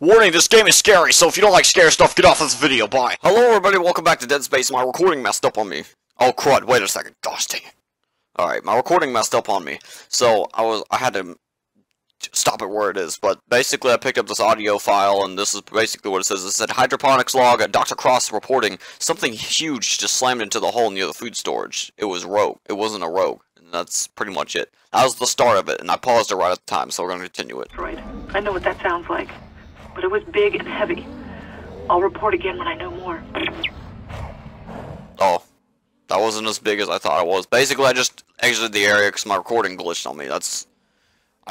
Warning, this game is scary, so if you don't like scary stuff, get off this video, bye. Hello everybody, welcome back to Dead Space. My recording messed up on me. Oh crud, wait a second, gosh dang it. Alright, my recording messed up on me, so I had to stop it where it is, but basically I picked up this audio file, and this is basically what it says. It said, hydroponics log, Dr. Cross reporting, something huge just slammed into the hole near the food storage. It was rogue, it wasn't a rogue. That's pretty much it. That was the start of it, and I paused it right at the time, so we're going to continue it. Right. I know what that sounds like, but it was big and heavy. I'll report again when I know more. Oh, that wasn't as big as I thought it was. Basically, I just exited the area because my recording glitched on me. I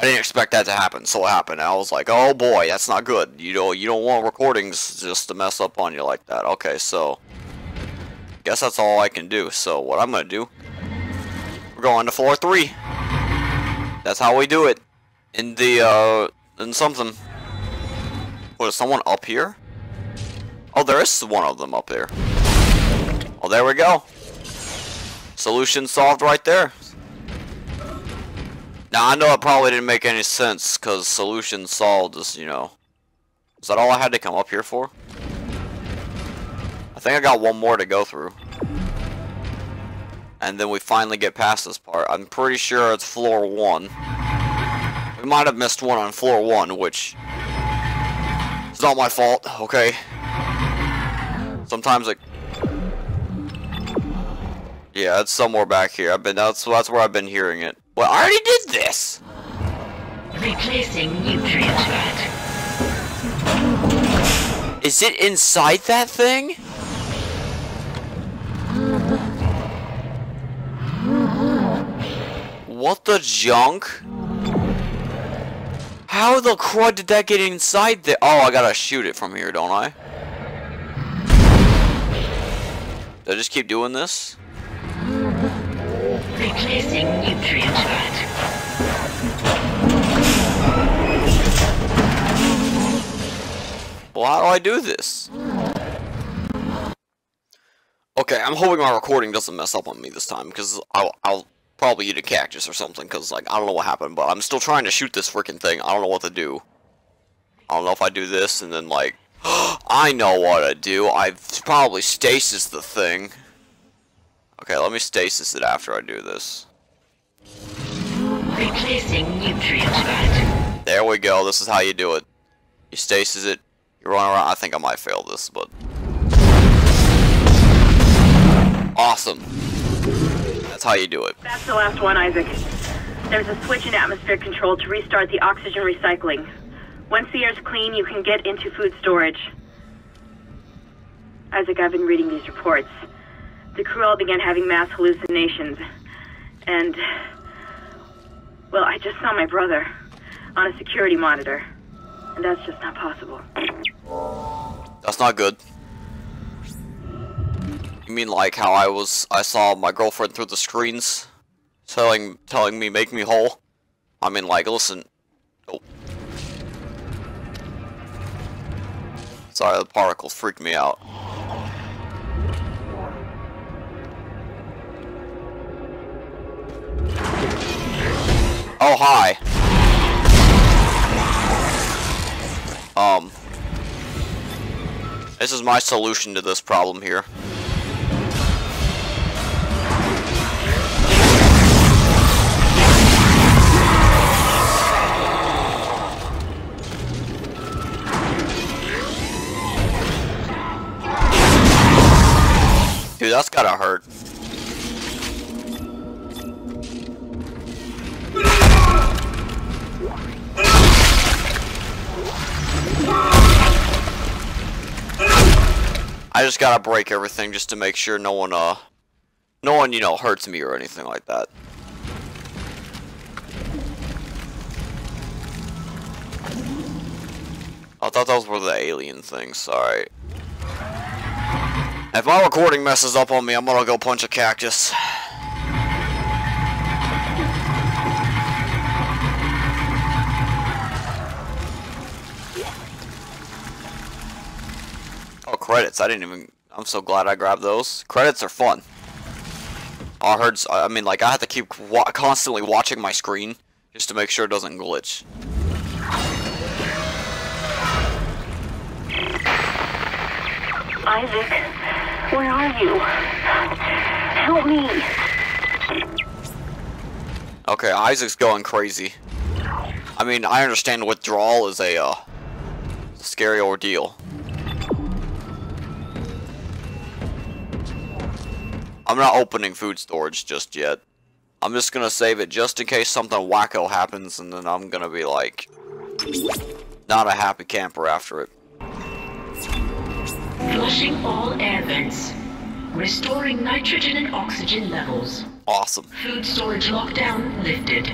didn't expect that to happen, so it happened. I was like, oh boy, that's not good. You know, you don't want recordings just to mess up on you like that. Okay, so I guess that's all I can do. So what I'm going to do, we're going to floor 3. That's how we do it. In the in something. What is someone up here? Oh, there is one of them up there. Oh, there we go. Solution solved right there. Now I know it probably didn't make any sense because solution solved is, you know. Is that all I had to come up here for? I think I got one more to go through. And then we finally get past this part. I'm pretty sure it's floor 1. We might have missed one on floor 1, which it's not my fault, okay? Sometimes it... Yeah, it's somewhere back here. That's where I've been hearing it. Well, I already did this! Replacing nutrient rat. Is it inside that thing? What the junk? How the crud did that get inside there? Oh, I gotta shoot it from here, don't I? Did I just keep doing this? Replacing nutrient rat. Well, how do I do this? Okay, I'm hoping my recording doesn't mess up on me this time, because I'll probably eat a cactus or something, because, like, I don't know what happened, but I'm still trying to shoot this freaking thing. I don't know what to do. I don't know if I do this, and then, like, I know what I do. I probably stasis the thing. Okay, let me stasis it after I do this. Replacing nutrient rat. There we go. This is how you do it. You stasis it. You run around. I think I might fail this, but... Awesome. That's how you do it. That's the last one, Isaac. There's a switch in atmospheric control to restart the oxygen recycling. Once the air's clean, you can get into food storage. Isaac, I've been reading these reports. The crew all began having mass hallucinations. And... Well, I just saw my brother on a security monitor. And that's just not possible. That's not good. You mean like how I saw my girlfriend through the screens telling me make me whole? I mean, like, listen. Oh. Sorry, the particles freaked me out. Oh, hi. This is my solution to this problem here. Dude, that's gotta hurt. I just gotta break everything just to make sure no one, you know, hurts me or anything like that. I thought those were the alien things, sorry. If my recording messes up on me, I'm gonna go punch a cactus. Oh, credits. I didn't even... I'm so glad I grabbed those. Credits are fun. I heard... I mean, like, I have to keep constantly watching my screen just to make sure it doesn't glitch. Isaac, where are you? Help me. Okay, Isaac's going crazy. I mean, I understand withdrawal is a scary ordeal. I'm not opening food storage just yet. I'm just gonna save it just in case something wacko happens, and then I'm gonna be like, not a happy camper after it. Flushing all air vents. Restoring nitrogen and oxygen levels. Awesome. Food storage lockdown lifted.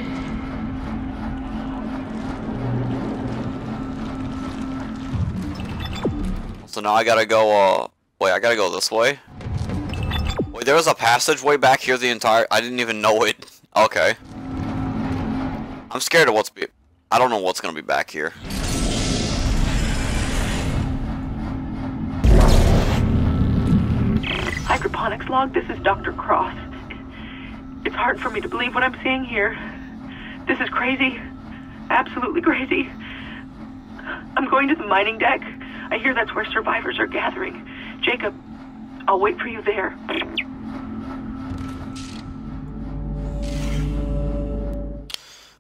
So now I gotta go, wait, I gotta go this way? Wait, there was a passageway back here the entire— I didn't even know it. Okay. I'm scared of what's be— I don't know what's gonna be back here. Hydroponics log, this is Dr. Cross. It's hard for me to believe what I'm seeing here. This is crazy. Absolutely crazy. I'm going to the mining deck. I hear that's where survivors are gathering. Jacob, I'll wait for you there.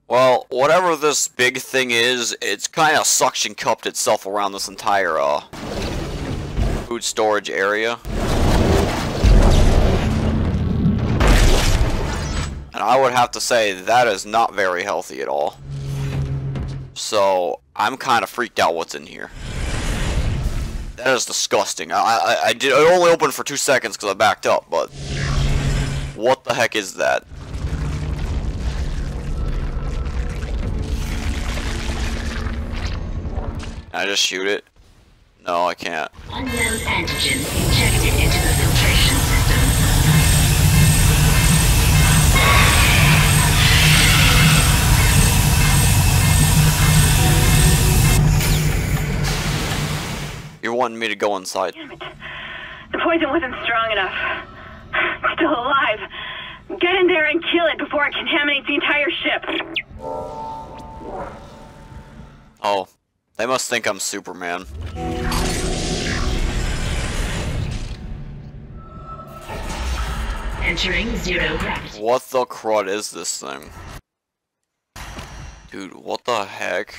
Well, whatever this big thing is, it's kind of suction cupped itself around this entire food storage area. And I would have to say that is not very healthy at all. So I'm kind of freaked out what's in here. That is disgusting. I only opened for 2 seconds because I backed up, but what the heck is that? Can I just shoot it? No, I can't. Unknown antigen injected into the filtration system. You're wanting me to go inside. Damn it. The poison wasn't strong enough. It's still alive. Get in there and kill it before it contaminates the entire ship. Oh, they must think I'm Superman. Entering zero gravity. What the crud is this thing? Dude, what the heck?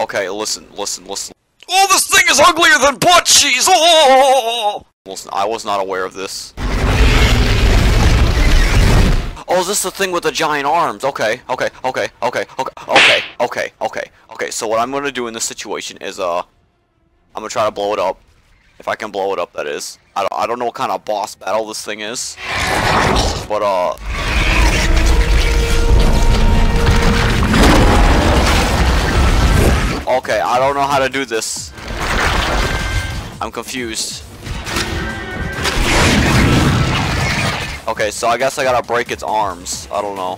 Okay, listen. Oh, this thing is uglier than butt cheese! Oh! Listen, I was not aware of this. Oh, is this the thing with the giant arms? Okay. So what I'm gonna do in this situation is, I'm gonna try to blow it up. If I can blow it up, that is. I don't know what kind of boss battle this thing is. But, okay, I don't know how to do this. I'm confused. Okay, so I guess I gotta break its arms. I don't know.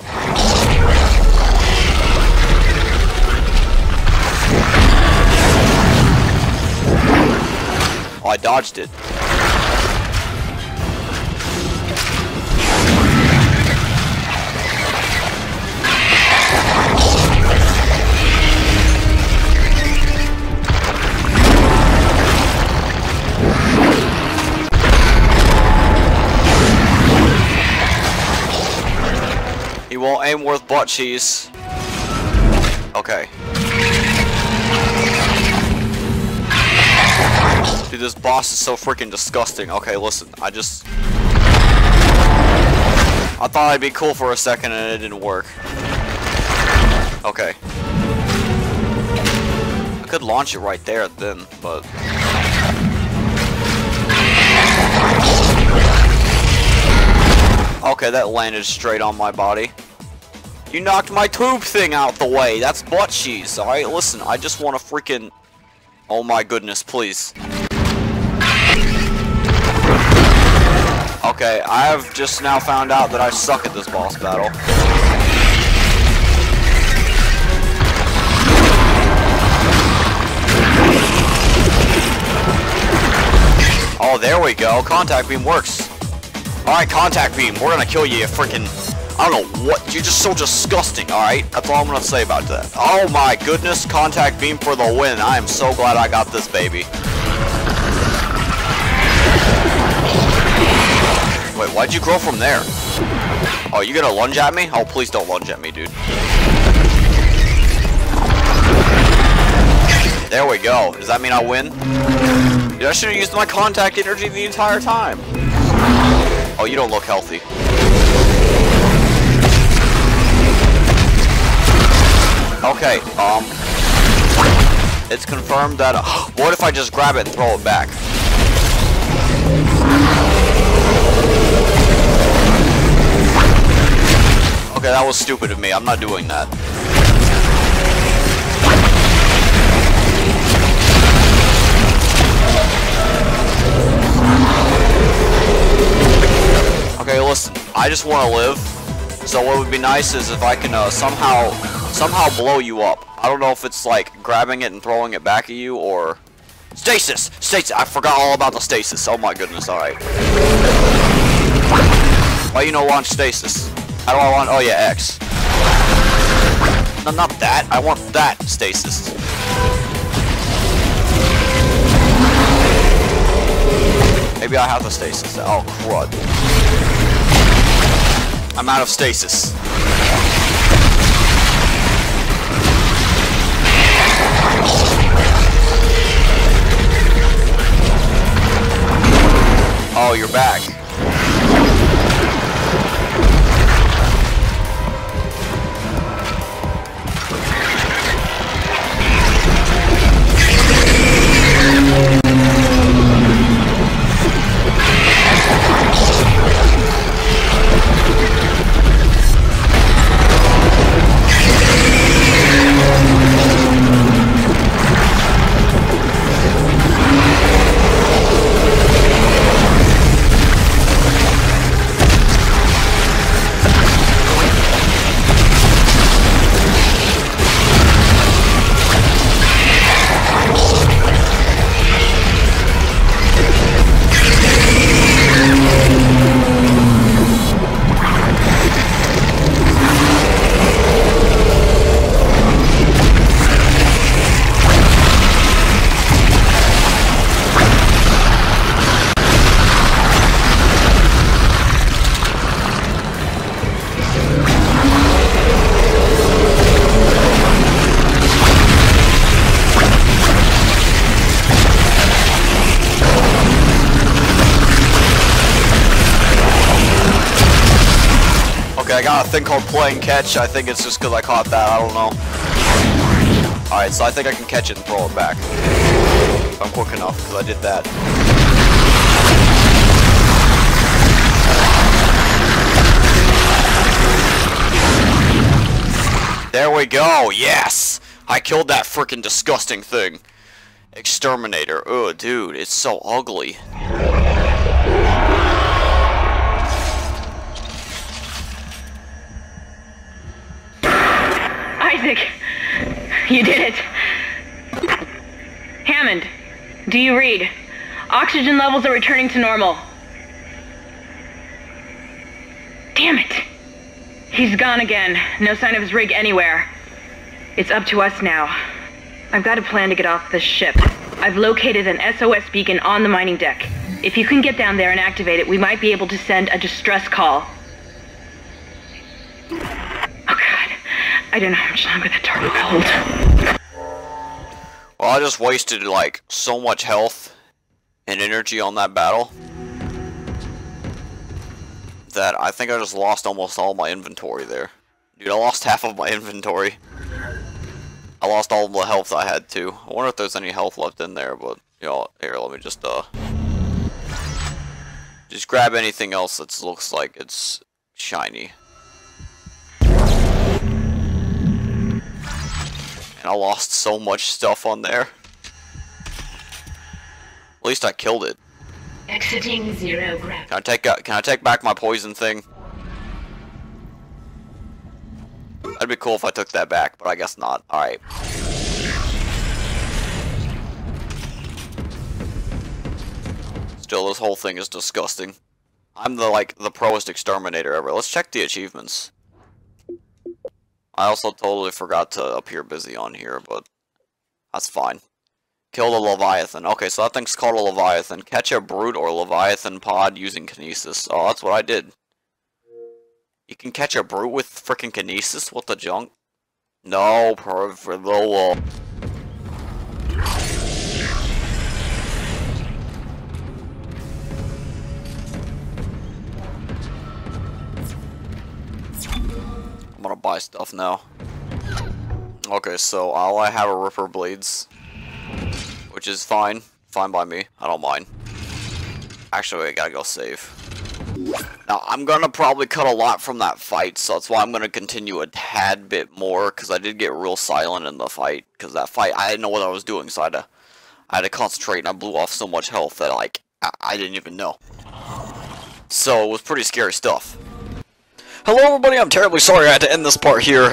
Oh, I dodged it. He won't aim worth butt cheese. Okay. Dude, this boss is so freaking disgusting. Okay, listen, I thought I'd be cool for a second and it didn't work. Okay. I could launch it right there then, but... Okay, that landed straight on my body. You knocked my tube thing out the way. That's butt cheese. Alright, listen, I just want to freaking... Oh my goodness, please. Okay, I have just now found out that I suck at this boss battle. Oh, there we go. Contact beam works. Alright, contact beam, we're gonna kill you, you freaking I don't know what, you're just so disgusting, alright? That's all I'm gonna say about that. Oh my goodness, contact beam for the win. I am so glad I got this baby. Wait, why'd you grow from there? Oh, you gonna lunge at me? Oh, please don't lunge at me, dude. There we go. Does that mean I win? Dude, I should've used my contact energy the entire time. Oh, you don't look healthy. Okay, it's confirmed that, what if I just grab it and throw it back? Okay, that was stupid of me. I'm not doing that. Okay, listen, I just want to live, so what would be nice is if I can somehow blow you up. I don't know if it's like grabbing it and throwing it back at you or... Stasis! Stasis! I forgot all about the stasis. Oh my goodness, alright. Why you don't want stasis? How do I want... Oh yeah, X. No, not that. I want that stasis. Maybe I have the stasis. Oh, crud. I'm out of stasis. Oh, you're back. I got a thing called playing catch. I think it's just because I caught that. I don't know. Alright, so I think I can catch it and throw it back. If I'm quick enough, because I did that. There we go. Yes! I killed that freaking disgusting thing. Exterminator. Oh, dude, it's so ugly. Isaac, you did it. Hammond, do you read? Oxygen levels are returning to normal. Damn it. He's gone again. No sign of his rig anywhere. It's up to us now. I've got a plan to get off this ship. I've located an SOS beacon on the mining deck. If you can get down there and activate it, we might be able to send a distress call. I don't know how much longer that target will hold. Well, I just wasted, like, so much health and energy on that battle that I think I just lost almost all my inventory there. Dude, I lost half of my inventory. I lost all the health I had, too. I wonder if there's any health left in there, but, you know, here, let me just grab anything else that looks like it's shiny. I lost so much stuff on there. At least I killed it. Exiting zero gravity. Can I take back my poison thing? That'd be cool if I took that back, but I guess not. All right. Still, this whole thing is disgusting. I'm the, like, the proest exterminator ever. Let's check the achievements. I also totally forgot to appear busy on here, but that's fine. Kill the Leviathan. Okay, so that thing's called a Leviathan. Catch a brute or Leviathan pod using Kinesis. Oh, that's what I did. You can catch a brute with frickin' Kinesis? What the junk? No, for the wall. I'm gonna buy stuff now. Okay, so all I have are Ripper Blades. Which is fine. Fine by me. I don't mind. Actually, I gotta go save. Now, I'm gonna probably cut a lot from that fight, so that's why I'm gonna continue a tad bit more, because I did get real silent in the fight, because that fight, I didn't know what I was doing, so I had to concentrate, and I blew off so much health that, like, I didn't even know. So, it was pretty scary stuff. Hello everybody, I'm terribly sorry I had to end this part here.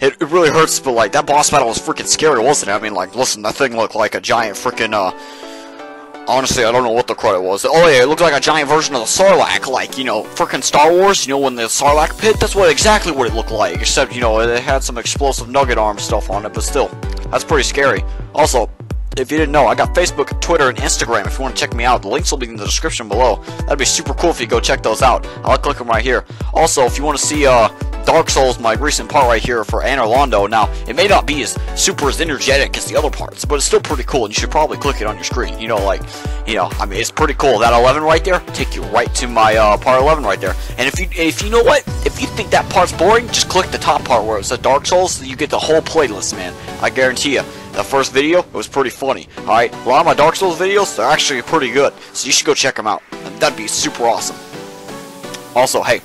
It really hurts, but like, that boss battle was freaking scary, wasn't it? I mean, like, listen, that thing looked like a giant freaking, honestly, I don't know what the credit was. Oh yeah, it looked like a giant version of the Sarlacc, like, you know, freaking Star Wars, you know, when the Sarlacc pit, that's what exactly what it looked like, except, you know, it had some explosive nugget arm stuff on it, but still, that's pretty scary. Also, if you didn't know, I got Facebook, Twitter, and Instagram if you want to check me out. The links will be in the description below. That'd be super cool if you go check those out. I'll click them right here. Also, if you want to see Dark Souls, my recent part right here for Anor Londo. Now, it may not be as super as energetic as the other parts, but it's still pretty cool, and you should probably click it on your screen. You know, like, you know, I mean, it's pretty cool. That 11 right there, take you right to my part 11 right there. And if you know what, if you think that part's boring, just click the top part where it says Dark Souls, so you get the whole playlist, man. I guarantee you. The first video, it was pretty funny, alright? A lot of my Dark Souls videos, they're actually pretty good, so you should go check them out. That'd be super awesome. Also, hey,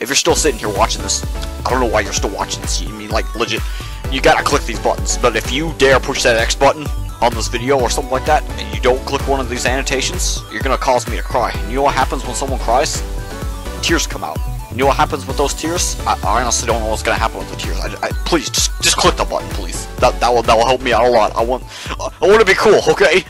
if you're still sitting here watching this, I don't know why you're still watching this, I mean, like, legit, you gotta click these buttons, but if you dare push that X button on this video or something like that, and you don't click one of these annotations, you're gonna cause me to cry. And you know what happens when someone cries? Tears come out. You know what happens with those tears? I honestly don't know what's gonna happen with the tears. Please just click the button, please. That will help me out a lot. I want to be cool, okay?